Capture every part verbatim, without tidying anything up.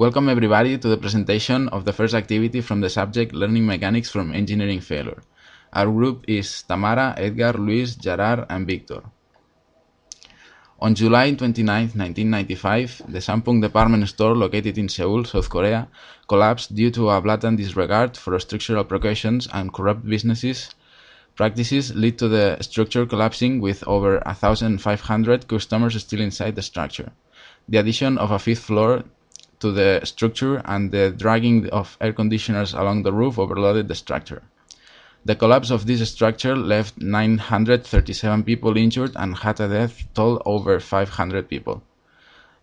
Welcome everybody to the presentation of the first activity from the subject Learning Mechanics from Engineering Failure. Our group is Tamara, Edgar, Luis, Gerard and Victor. On July twenty-ninth, nineteen ninety-five, the Sampoong department store located in Seoul, South Korea, collapsed due to a blatant disregard for structural precautions and corrupt businesses practices lead to the structure collapsing with over one thousand five hundred customers still inside the structure. The addition of a fifth floor to the structure and the dragging of air conditioners along the roof overloaded the structure. The collapse of this structure left nine hundred thirty-seven people injured and had a death toll over five hundred people.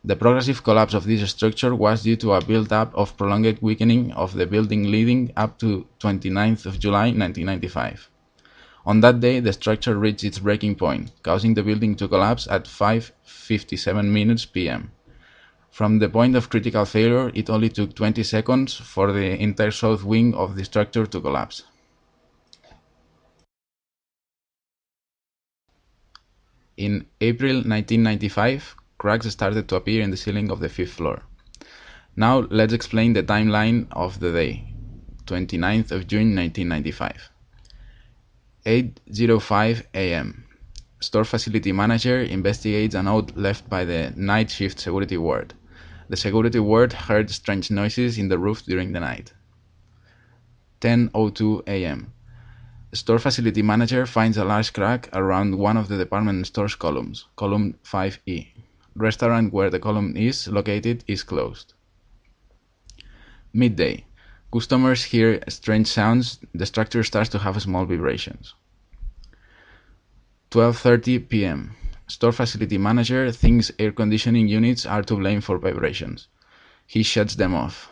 The progressive collapse of this structure was due to a build-up of prolonged weakening of the building leading up to twenty-ninth of July nineteen ninety-five. On that day, the structure reached its breaking point, causing the building to collapse at five fifty-seven minutes p m From the point of critical failure, it only took twenty seconds for the entire south wing of the structure to collapse. In April nineteen ninety-five, cracks started to appear in the ceiling of the fifth floor. Now let's explain the timeline of the day, twenty-ninth of June nineteen ninety-five. eight oh five a m Store facility manager investigates a note left by the night shift security ward. The security ward heard strange noises in the roof during the night. ten oh two a m Store facility manager finds a large crack around one of the department store's columns, column five E. Restaurant where the column is located is closed. Midday. Customers hear strange sounds. The structure starts to have small vibrations. twelve thirty p m Store facility manager thinks air conditioning units are to blame for vibrations. He shuts them off.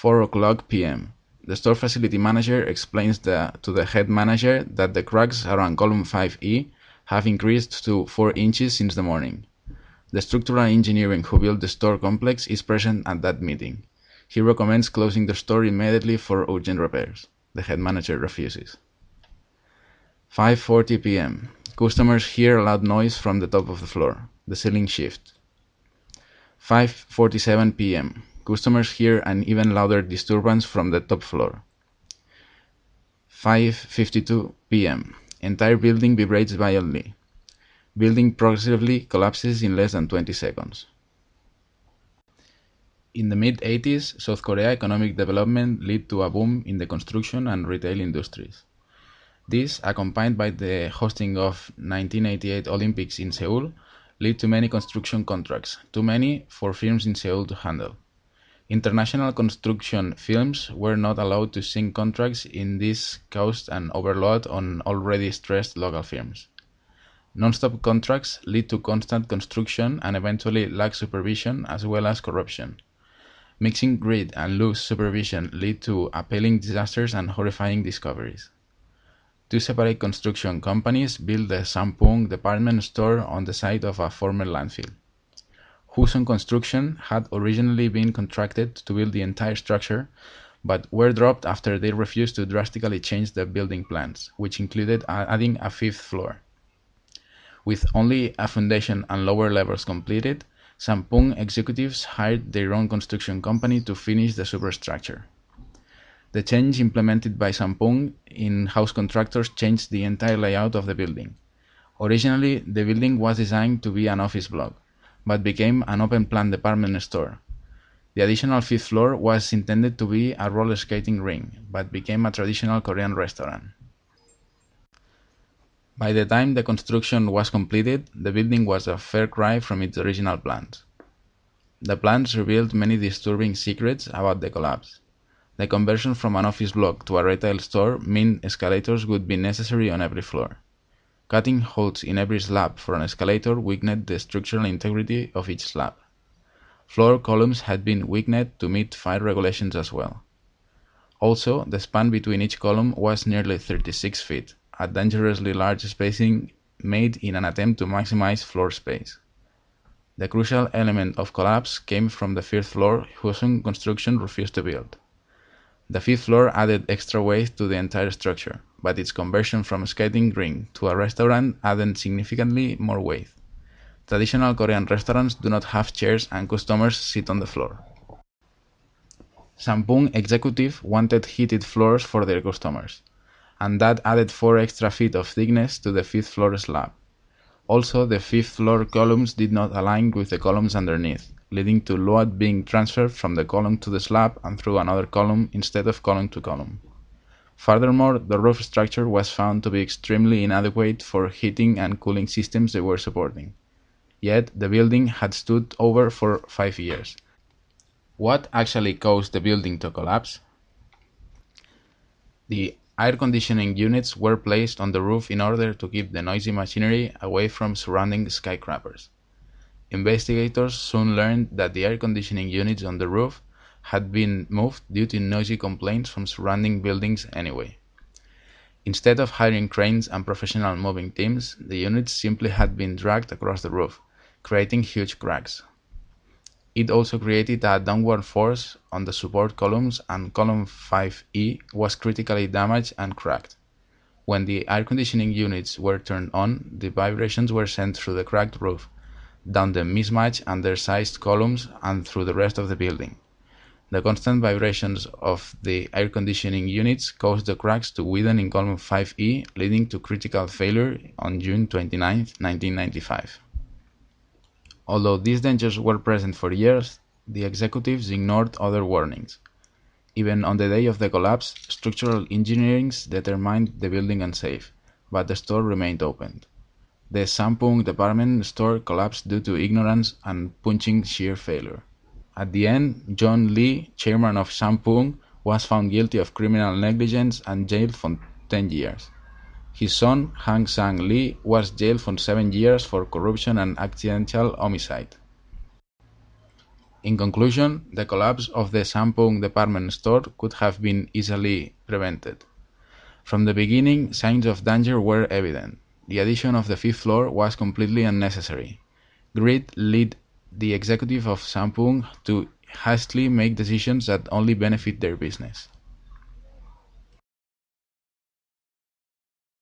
four o'clock p m The store facility manager explains the, to the head manager that the cracks around column five E have increased to four inches since the morning. The structural engineering who built the store complex is present at that meeting. He recommends closing the store immediately for urgent repairs. The head manager refuses. five forty p m Customers hear a loud noise from the top of the floor. The ceiling shifts. five forty-seven p m Customers hear an even louder disturbance from the top floor. five fifty-two p m Entire building vibrates violently. Building progressively collapses in less than twenty seconds. In the mid eighties, South Korea economic development led to a boom in the construction and retail industries. This, accompanied by the hosting of nineteen eighty-eight Olympics in Seoul, led to many construction contracts, too many for firms in Seoul to handle. International construction firms were not allowed to sign contracts in this caused an overload on already stressed local firms. Non-stop contracts lead to constant construction and eventually lack supervision as well as corruption. Mixing greed and loose supervision lead to appalling disasters and horrifying discoveries. Two separate construction companies built the Sampoong department store on the site of a former landfill. Huson Construction had originally been contracted to build the entire structure, but were dropped after they refused to drastically change the building plans, which included adding a fifth floor. With only a foundation and lower levels completed, Sampoong executives hired their own construction company to finish the superstructure. The change implemented by Sampoong in-house contractors changed the entire layout of the building. Originally, the building was designed to be an office block, but became an open-plan department store. The additional fifth floor was intended to be a roller skating ring, but became a traditional Korean restaurant. By the time the construction was completed, the building was a fair cry from its original plans. The plans revealed many disturbing secrets about the collapse. The conversion from an office block to a retail store meant escalators would be necessary on every floor. Cutting holes in every slab for an escalator weakened the structural integrity of each slab. Floor columns had been weakened to meet fire regulations as well. Also, the span between each column was nearly thirty-six feet, a dangerously large spacing made in an attempt to maximize floor space. The crucial element of collapse came from the fifth floor Huson Construction refused to build. The fifth floor added extra weight to the entire structure, but its conversion from a skating rink to a restaurant added significantly more weight. Traditional Korean restaurants do not have chairs and customers sit on the floor. Sampoong executives wanted heated floors for their customers, and that added four extra feet of thickness to the fifth floor slab. Also, the fifth floor columns did not align with the columns underneath, leading to load being transferred from the column to the slab and through another column instead of column to column. Furthermore, the roof structure was found to be extremely inadequate for heating and cooling systems they were supporting. Yet, the building had stood over for five years. What actually caused the building to collapse? The air conditioning units were placed on the roof in order to keep the noisy machinery away from surrounding skyscrapers. Investigators soon learned that the air conditioning units on the roof had been moved due to noisy complaints from surrounding buildings anyway. Instead of hiring cranes and professional moving teams, the units simply had been dragged across the roof, creating huge cracks. It also created a downward force on the support columns, and column five E was critically damaged and cracked. When the air conditioning units were turned on, the vibrations were sent through the cracked roof, down the mismatched undersized columns, and through the rest of the building. The constant vibrations of the air conditioning units caused the cracks to widen in column five E, leading to critical failure on June twenty-ninth, nineteen ninety-five. Although these dangers were present for years, the executives ignored other warnings. Even on the day of the collapse, structural engineering determined the building unsafe, but the store remained open. The Sampoong department store collapsed due to ignorance and punching shear failure. At the end, John Lee, chairman of Sampoong, was found guilty of criminal negligence and jailed for ten years. His son, Hang Sang Lee, was jailed for seven years for corruption and accidental homicide. In conclusion, the collapse of the Sampoong department store could have been easily prevented. From the beginning, signs of danger were evident. The addition of the fifth floor was completely unnecessary. Greed led the executive of Sampoong to hastily make decisions that only benefit their business.